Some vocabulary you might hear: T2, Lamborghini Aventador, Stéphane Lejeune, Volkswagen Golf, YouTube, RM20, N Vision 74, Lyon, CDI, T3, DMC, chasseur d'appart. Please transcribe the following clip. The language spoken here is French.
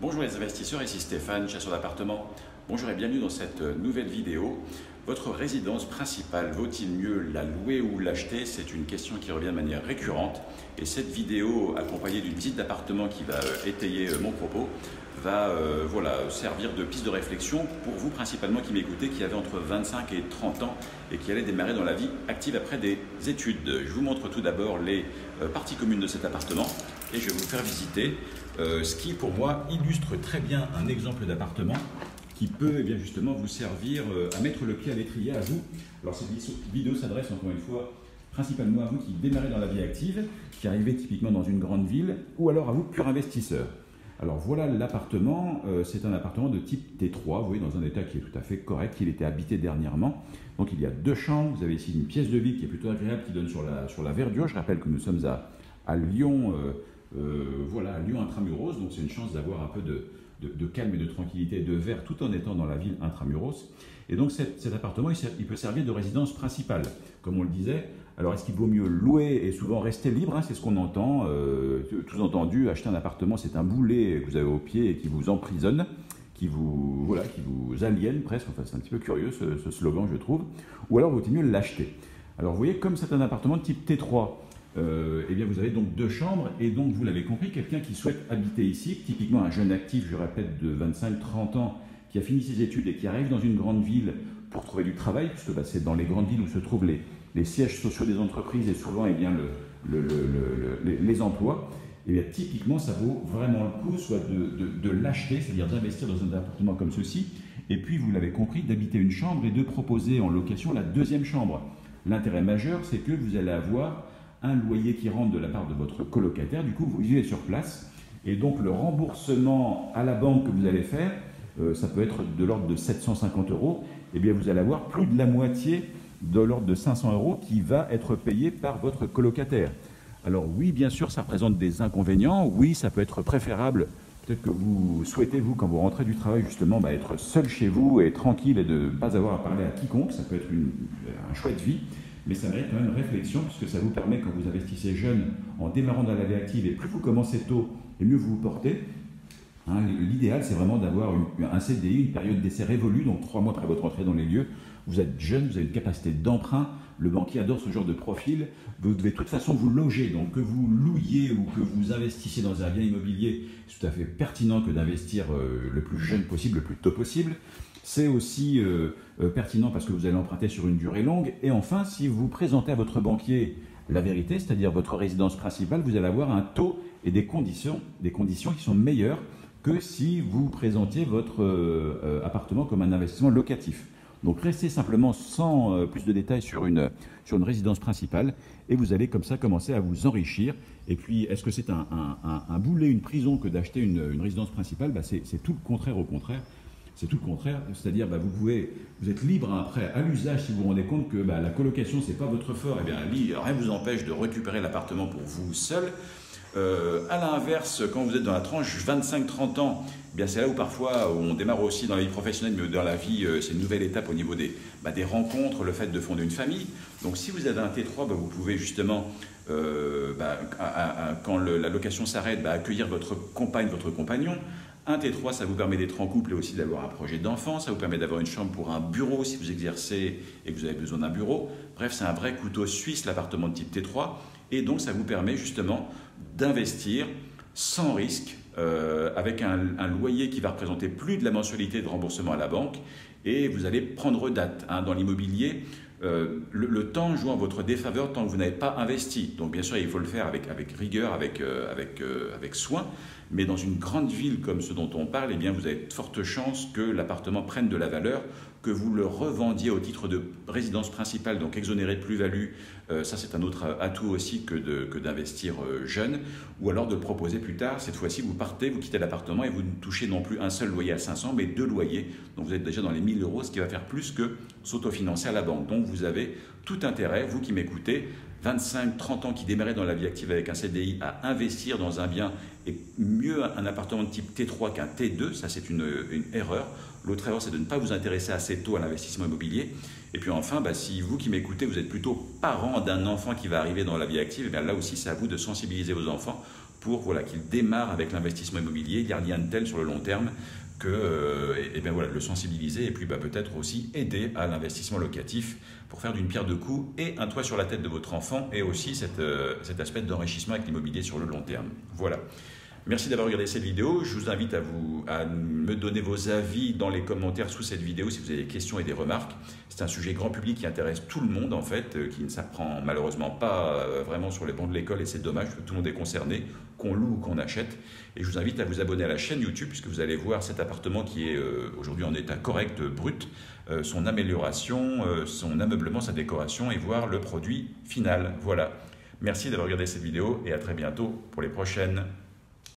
Bonjour les investisseurs, ici Stéphane, chasseur d'appartements. Bonjour et bienvenue dans cette nouvelle vidéo. Votre résidence principale, vaut-il mieux la louer ou l'acheter? C'est une question qui revient de manière récurrente. Et cette vidéo, accompagnée d'une visite d'appartement qui va étayer mon propos, va servir de piste de réflexion pour vous principalement qui m'écoutez, qui avez entre 25 et 30 ans et qui allez démarrer dans la vie active après des études. Je vous montre tout d'abord les parties communes de cet appartement et je vais vous faire visiter ce qui, pour moi, illustre très bien un exemple d'appartement qui peut justement vous servir à mettre le pied à l'étrier à vous. Alors cette vidéo s'adresse encore une fois principalement à vous qui démarrez dans la vie active, qui arrivez typiquement dans une grande ville, ou alors à vous pur investisseur. Alors voilà l'appartement, c'est un appartement de type T3, vous voyez, dans un état qui est tout à fait correct, il était habité dernièrement. Donc il y a deux chambres, vous avez ici une pièce de vie qui est plutôt agréable, qui donne sur la verdure. Je rappelle que nous sommes à Lyon, à Lyon intramuros, donc c'est une chance d'avoir un peu de calme et de tranquillité et de verre tout en étant dans la ville intramuros. Et donc cet appartement, il peut servir de résidence principale, comme on le disait. Alors est-ce qu'il vaut mieux louer et souvent rester libre, hein, c'est ce qu'on entend, tout entendu, acheter un appartement c'est un boulet que vous avez au pied et qui vous emprisonne, qui vous aliène presque, enfin c'est un petit peu curieux ce slogan je trouve, ou alors vaut-il mieux l'acheter. Alors vous voyez, comme c'est un appartement de type T3, eh bien vous avez donc deux chambres et donc vous l'avez compris, quelqu'un qui souhaite habiter ici, typiquement un jeune actif, je répète, de 25-30 ans, qui a fini ses études et qui arrive dans une grande ville pour trouver du travail, puisque c'est dans les grandes villes où se trouvent les sièges sociaux des entreprises et souvent eh bien, les emplois, et eh bien typiquement ça vaut vraiment le coup soit de l'acheter, c'est-à-dire d'investir dans un appartement comme ceci, et puis vous l'avez compris, d'habiter une chambre et de proposer en location la deuxième chambre. L'intérêt majeur, c'est que vous allez avoir un loyer qui rentre de la part de votre colocataire, du coup vous vivez sur place, et donc le remboursement à la banque que vous allez faire, ça peut être de l'ordre de 750 €, et bien vous allez avoir plus de la moitié, de l'ordre de 500 € qui va être payé par votre colocataire. Alors oui, bien sûr, ça présente des inconvénients, oui, ça peut être préférable, peut-être que vous souhaitez, vous, quand vous rentrez du travail, justement, être seul chez vous et tranquille et de ne pas avoir à parler à quiconque, ça peut être un chouette vie. Mais ça mérite quand même réflexion, puisque ça vous permet, quand vous investissez jeune, en démarrant dans la vie active, et plus vous commencez tôt, et mieux vous vous portez. Hein, l'idéal, c'est vraiment d'avoir un CDI, une période d'essai révolue, donc 3 mois après votre entrée dans les lieux. Vous êtes jeune, vous avez une capacité d'emprunt, le banquier adore ce genre de profil. Vous devez de toute façon vous loger, donc que vous louiez ou que vous investissiez dans un bien immobilier, c'est tout à fait pertinent que d'investir le plus jeune possible, le plus tôt possible. C'est aussi pertinent parce que vous allez emprunter sur une durée longue. Et enfin, si vous présentez à votre banquier la vérité, c'est-à-dire votre résidence principale, vous allez avoir un taux et des conditions qui sont meilleures que si vous présentiez votre appartement comme un investissement locatif. Donc restez simplement sans plus de détails sur une résidence principale et vous allez comme ça commencer à vous enrichir. Et puis, est-ce que c'est un boulet, une prison que d'acheter une résidence principale? C'est tout le contraire au contraire. C'est tout le contraire, c'est-à-dire vous êtes libre après à l'usage si vous vous rendez compte que la colocation, ce n'est pas votre fort. Eh bien, rien ne vous empêche de récupérer l'appartement pour vous seul. À l'inverse, quand vous êtes dans la tranche 25-30 ans, eh bien c'est là où parfois on démarre aussi dans la vie professionnelle, mais dans la vie, c'est une nouvelle étape au niveau des rencontres, le fait de fonder une famille. Donc si vous avez un T3, vous pouvez justement, quand la location s'arrête, accueillir votre compagne, votre compagnon. Un T3, ça vous permet d'être en couple et aussi d'avoir un projet d'enfant, ça vous permet d'avoir une chambre pour un bureau si vous exercez et que vous avez besoin d'un bureau. Bref, c'est un vrai couteau suisse l'appartement de type T3 et donc ça vous permet justement d'investir sans risque avec un loyer qui va représenter plus de la mensualité de remboursement à la banque et vous allez prendre date dans l'immobilier. Le temps joue en votre défaveur tant que vous n'avez pas investi. Donc bien sûr, il faut le faire avec rigueur, avec soin. Mais dans une grande ville comme ce dont on parle, eh bien, vous avez de fortes chances que l'appartement prenne de la valeur, que vous le revendiez au titre de résidence principale, donc exonéré de plus-value. Ça, c'est un autre atout aussi que d'investir jeune. Ou alors de le proposer plus tard. Cette fois-ci, vous partez, vous quittez l'appartement et vous ne touchez non plus un seul loyer à 500, mais 2 loyers. Donc vous êtes déjà dans les 1000 €, ce qui va faire plus que s'autofinancer à la banque. Donc, vous avez tout intérêt, vous qui m'écoutez, 25-30 ans qui démarrez dans la vie active avec un CDI, à investir dans un bien et mieux un appartement de type T3 qu'un T2, ça c'est une erreur. L'autre erreur, c'est de ne pas vous intéresser assez tôt à l'investissement immobilier. Et puis enfin, si vous qui m'écoutez, vous êtes plutôt parent d'un enfant qui va arriver dans la vie active, là aussi c'est à vous de sensibiliser vos enfants pour voilà, qu'il démarre avec l'investissement immobilier, gardienne telle sur le long terme, que et bien voilà, le sensibiliser et puis bah, peut-être aussi aider à l'investissement locatif pour faire d'une pierre deux coups et un toit sur la tête de votre enfant et aussi cet aspect d'enrichissement avec l'immobilier sur le long terme. Voilà. Merci d'avoir regardé cette vidéo. Je vous invite à me donner vos avis dans les commentaires sous cette vidéo si vous avez des questions et des remarques. C'est un sujet grand public qui intéresse tout le monde en fait, qui ne s'apprend malheureusement pas vraiment sur les bancs de l'école et c'est dommage que tout le monde est concerné, qu'on loue ou qu'on achète. Et je vous invite à vous abonner à la chaîne YouTube puisque vous allez voir cet appartement qui est aujourd'hui en état correct, brut, son amélioration, son ameublement, sa décoration et voir le produit final. Voilà. Merci d'avoir regardé cette vidéo et à très bientôt pour les prochaines.